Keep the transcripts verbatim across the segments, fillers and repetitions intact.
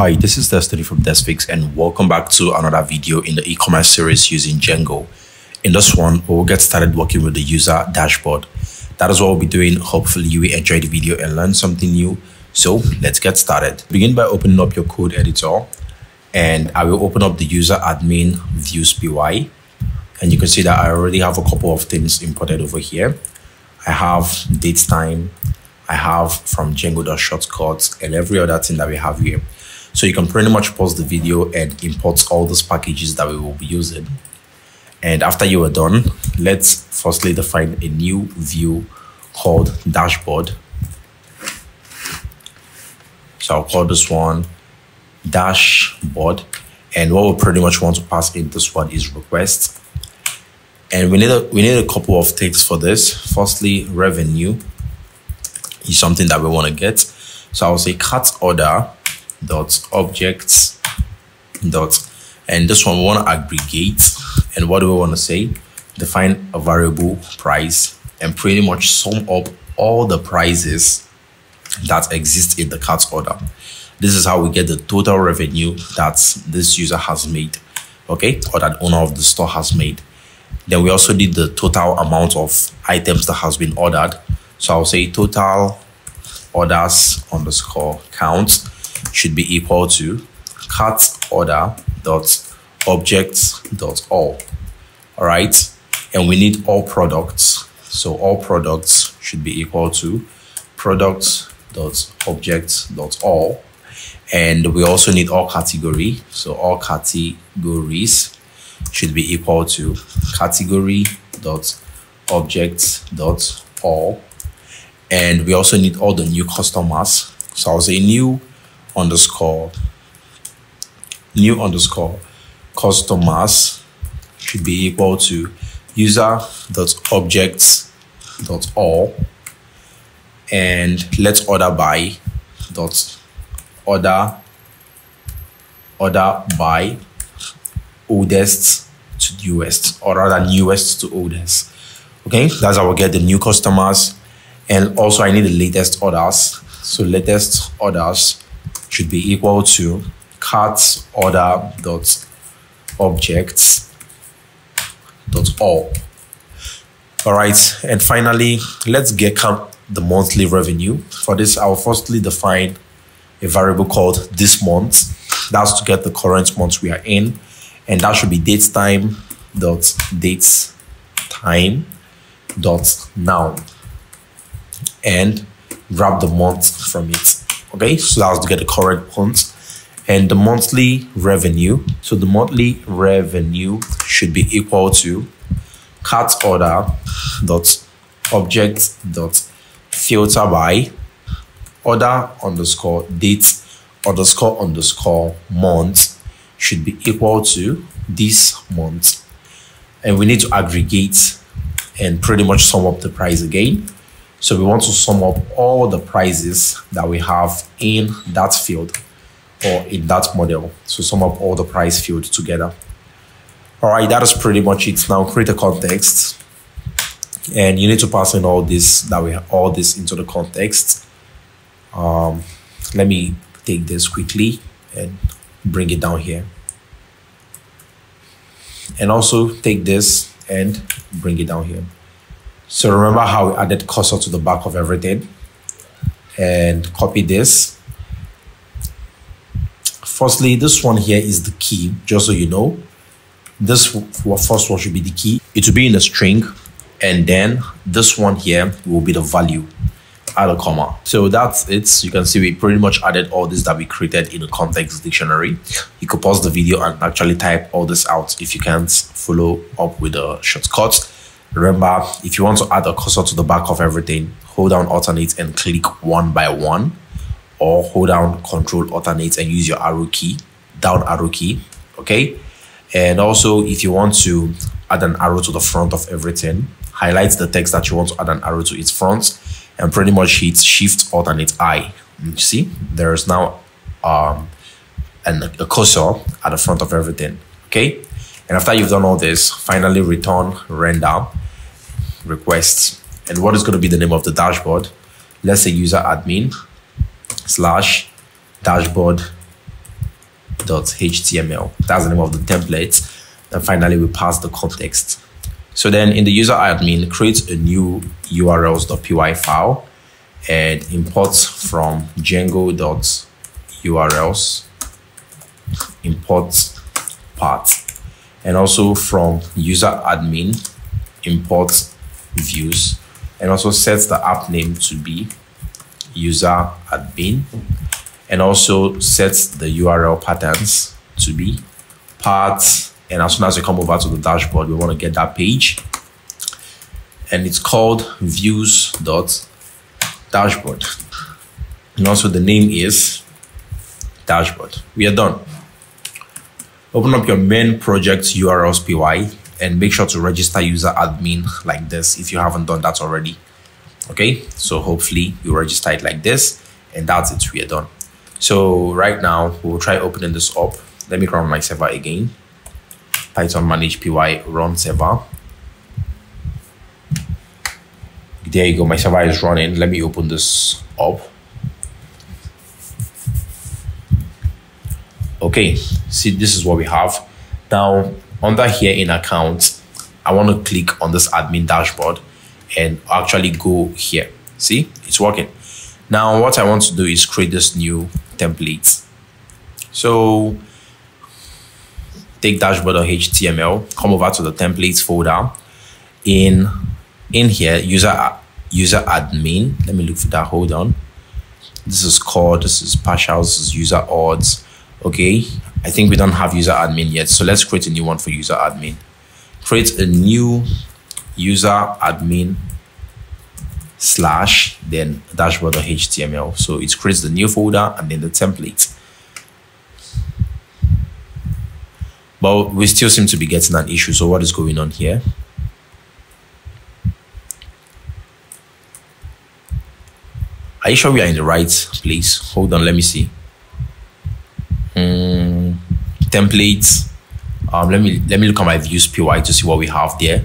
Hi, this is Destiny from Desphixs, and welcome back to another video in the e-commerce series using Django. In this one, we'll get started working with the user dashboard. That is what we'll be doing. Hopefully you will enjoy the video and learn something new. So let's get started. Begin by opening up your code editor, and I will open up the user admin views P Y. And you can see that I already have a couple of things imported over here. I have date time, I have from Django.shortcuts, and every other thing that we have here. So you can pretty much pause the video and import all those packages that we will be using. And after you are done, let's firstly define a new view called dashboard. So I'll call this one dashboard. And what we pretty much want to pass in this one is request. And we need a, we need a couple of things for this. Firstly, revenue is something that we want to get. So I'll say cat order dot objects dot, and this one we want to aggregate. And what do we want to say? Define a variable price and pretty much sum up all the prices that exist in the cart order. This is how we get the total revenue that this user has made, okay, or that owner of the store has made. Then we also did the total amount of items that has been ordered. So I'll say total orders underscore count should be equal to cart order dot objects dot all. All right, and we need all products, so all products should be equal to products dot objects dot all. And we also need all category, so all categories should be equal to category dot objects dot all. And we also need all the new customers, so I'll say new underscore new underscore customers should be equal to user dot objects dot all. And let's order by dot order order by oldest to newest, or rather newest to oldest. Okay, that's how we get the new customers. And also I need the latest orders, so latest orders should be equal to cart order dot objects dot all. All right, and finally let's get count the monthly revenue. For this, I'll firstly define a variable called this month. That's to get the current month we are in, and that should be date time dot date time dot now, and grab the month from it. Okay, so that's to get the current month. And the monthly revenue, so the monthly revenue should be equal to cart order dot object dot filter by order underscore date underscore underscore month should be equal to this month. And we need to aggregate and pretty much sum up the price again. So we want to sum up all the prices that we have in that field or in that model. So sum up all the price field together. All right, that is pretty much it. Now create a context, and you need to pass in all this that we have, all this into the context. Um, let me take this quickly and bring it down here. And also take this and bring it down here. So remember how we added cursor to the back of everything, and copy this. Firstly, this one here is the key, just so you know. This first one should be the key. It will be in a string, and then this one here will be the value, add a comma. So that's it. You can see we pretty much added all this that we created in the context dictionary. You could pause the video and actually type all this out if you can't follow up with the shortcuts. Remember, if you want to add a cursor to the back of everything, hold down alternate and click one by one, or hold down control alternate and use your arrow key, down arrow key, okay? And also, if you want to add an arrow to the front of everything, highlight the text that you want to add an arrow to its front, and pretty much hit shift alternate I. You see, there is now um, an, a cursor at the front of everything, okay? And after you've done all this, finally return render requests. And what is going to be the name of the dashboard? Let's say user admin slash dashboard index.html. That's the name of the template. And finally, we pass the context. So then in the user admin, create a new urls.py file and import from django.urls, import path, and also from user admin, import views, and also set the app name to be user admin, and also set the U R L patterns to be path. And as soon as you come over to the dashboard, we want to get that page, and it's called views.dashboard, and also the name is dashboard. We are done. Open up your main project urls.py and make sure to register user admin like this if you haven't done that already. Okay, so hopefully you register it like this, and that's it. We are done. So right now we'll try opening this up. Let me run my server again. Python manage py run server. There you go, my server is running. Let me open this up. Okay, see, this is what we have. Now under here in account, I want to click on this admin dashboard and actually go here. See, it's working. Now what I want to do is create this new template. So take dashboard.html, come over to the templates folder. In in here, user user admin. Let me look for that. Hold on. This is called, this is partials, this is user odds. Okay, I think we don't have user admin yet, so let's create a new one for user admin. Create a new user admin slash then dashboard.html. So it creates the new folder and then the template. But we still seem to be getting an issue. So what is going on here? Are you sure we are in the right place? Hold on, let me see. Mm, templates. Um, let me let me look at my views P Y to see what we have there.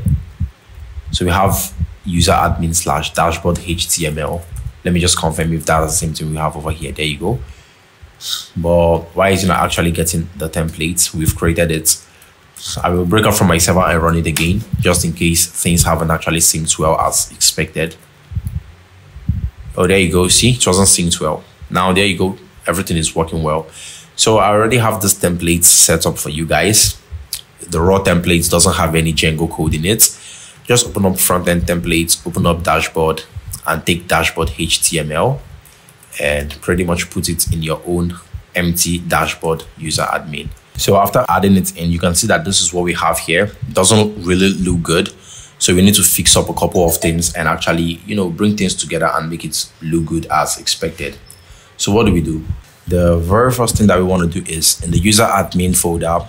So we have user admin slash dashboard H T M L. Let me just confirm if that's the same thing we have over here. There you go. But why is it not actually getting the templates? We've created it. I will break up from my server and run it again, just in case things haven't actually synced well as expected. Oh, there you go. See, it wasn't synced well. Now, there you go. Everything is working well. So I already have this template set up for you guys. The raw templates doesn't have any Django code in it. Just open up front-end templates, open up dashboard, and take dashboard.html and pretty much put it in your own empty dashboard user admin. So after adding it in, you can see that this is what we have here. It doesn't really look good. So we need to fix up a couple of things and actually, you know, bring things together and make it look good as expected. So what do we do? The very first thing that we want to do is in the user admin folder,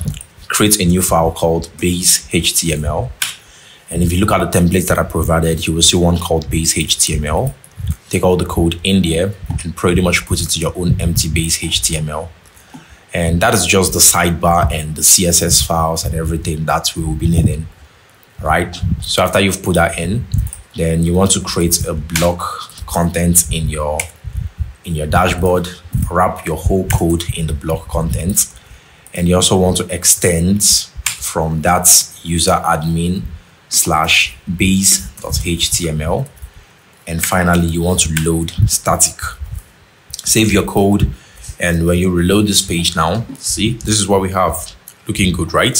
create a new file called base.html. And if you look at the templates that I provided, you will see one called base.html. Take all the code in there and pretty much put it to your own empty base.html. And that is just the sidebar and the C S S files and everything that we will be needing, right? So after you've put that in, then you want to create a block content in your, in your dashboard, wrap your whole code in the block content. And you also want to extend from that user admin slash base.html. And finally, you want to load static. Save your code, and when you reload this page now, see, this is what we have. Looking good, right?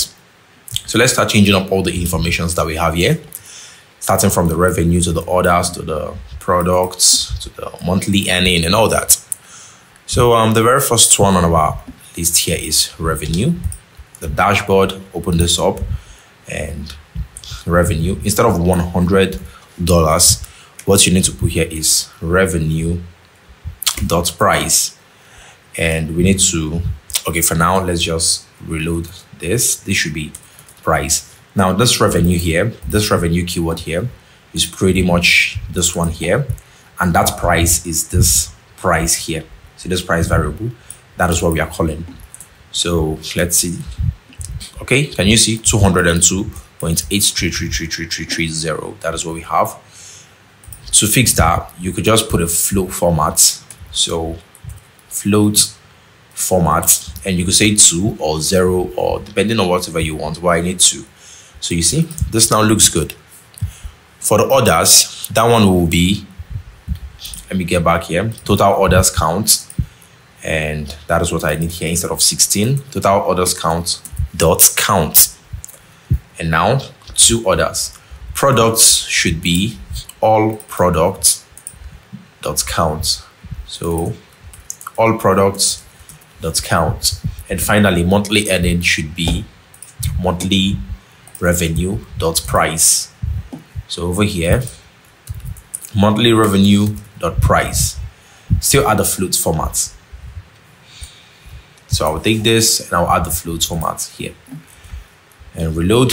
So let's start changing up all the informations that we have here, starting from the revenue to the orders to the products to the monthly earning and all that. So um, the very first one on our list here is revenue. The dashboard, open this up, and revenue, instead of one hundred dollars, what you need to put here is revenue dot price. And we need to, okay, for now, let's just reload this. This should be price. Now this revenue here, this revenue keyword here is pretty much this one here. And that price is this price here. So this price variable, that is what we are calling. So let's see. Okay, can you see two hundred two point eight three three three three three three zero? That is what we have. To fix that, you could just put a float format. So float format, and you could say two or zero or depending on whatever you want, why I need two. So you see, this now looks good. For the orders, that one will be, let me get back here, total orders count, and that is what I need here instead of sixteen, total orders count dot count. And now two orders. Products should be all products dot count. So all products dot count. And finally, monthly earning should be monthly revenue dot price. So over here, monthly revenue dot price. Still add the float format. So I'll take this and I'll add the float format here and reload.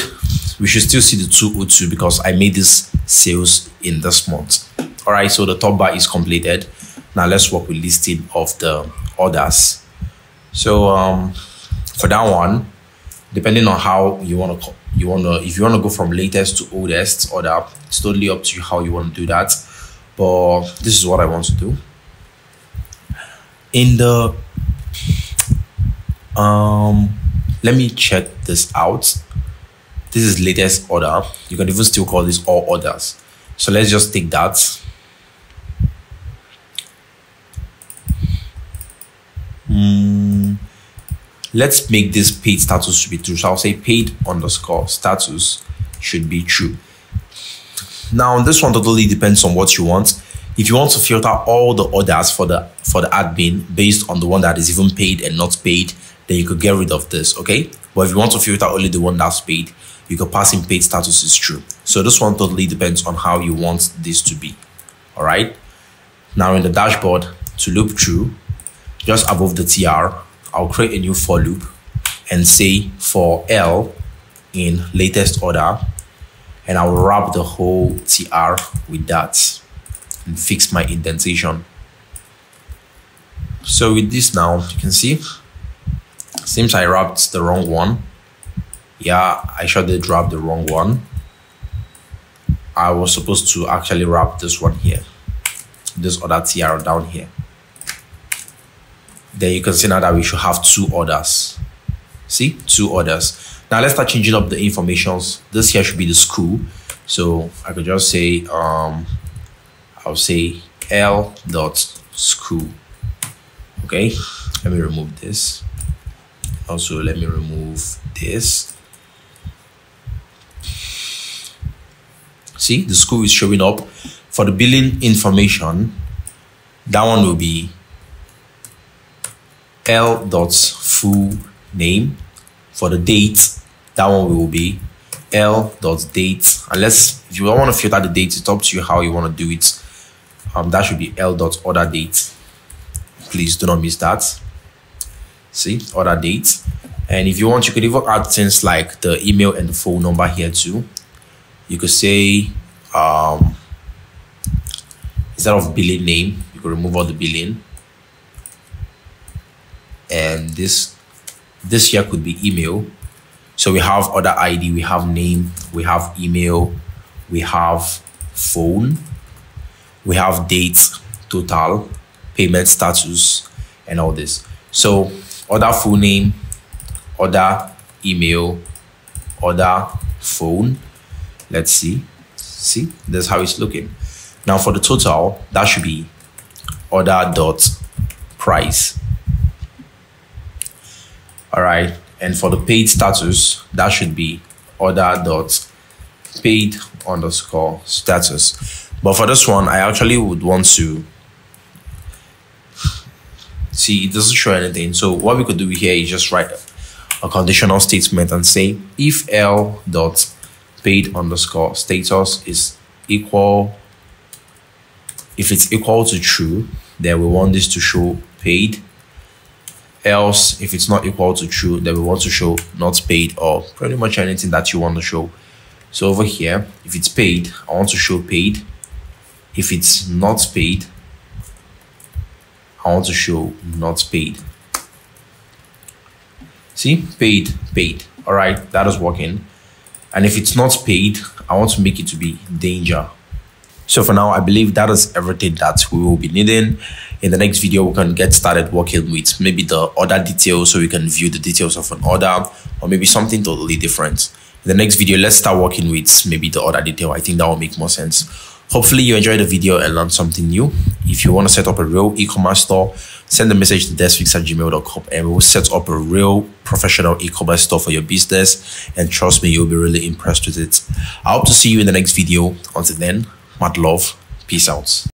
We should still see the two oh two because I made this sales in this month. All right, so the top bar is completed. Now let's work with listing of the orders. So um, for that one, depending on how you want to, you want to, if you want to go from latest to oldest order, it's totally up to you how you want to do that. But this is what I want to do. In the, um, let me check this out. This is latest order. You can even still call this all orders. So let's just take that. Mm, let's make this paid status should be true. So I'll say paid underscore status should be true. Now this one totally depends on what you want. If you want to filter all the orders for the for the admin based on the one that is even paid and not paid, then you could get rid of this, okay? But if you want to filter only the one that's paid, you could pass in paid status is true. So this one totally depends on how you want this to be. All right. Now in the dashboard, to loop through, just above the T R, I'll create a new for loop and say for L in latest order, and I'll wrap the whole T R with that and fix my indentation. So with this now, you can see, seems I wrapped the wrong one. Yeah, I sure did wrap the wrong one. I was supposed to actually wrap this one here, this other T R down here. Then you can see now that we should have two orders. See, two orders. Now let's start changing up the informations. This here should be the school. So I could just say, um, I'll say L dot school. Okay, let me remove this. Also, let me remove this. See, the school is showing up. For the billing information, that one will be L dot full name. For the date, that one will be L dot date. Unless if you don't want to filter the date, it's up to you how you want to do it. Um, that should be L dot order date. Please do not miss that. See, order dates. And if you want, you could even add things like the email and the phone number here too. You could say, um, instead of billing name, you could remove all the billing. And this, this here could be email. So we have order I D, we have name, we have email, we have phone, we have date, total, payment status, and all this. So order full name, order email, order phone. Let's see. See, that's how it's looking. Now for the total, that should be order dot price. All right. And for the paid status, that should be order dot paid underscore status. But for this one, I actually would want to see, it doesn't show anything. So what we could do here is just write a conditional statement and say if L dot paid underscore status is equal, if it's equal to true, then we want this to show paid. Else, if it's not equal to true, then we want to show not paid, or pretty much anything that you want to show. So over here, if it's paid, I want to show paid. If it's not paid, I want to show not paid. See, paid, paid. All right, that is working. And if it's not paid, I want to make it to be danger. So for now, I believe that is everything that we will be needing. In the next video, we can get started working with maybe the order details, so we can view the details of an order, or maybe something totally different. In the next video, let's start working with maybe the order detail. I think that will make more sense. Hopefully you enjoyed the video and learned something new. If you want to set up a real e-commerce store, send a message to desphixs at gmail dot com and we'll set up a real professional e-commerce store for your business. And trust me, you'll be really impressed with it. I hope to see you in the next video. Until then, mad love. Peace out.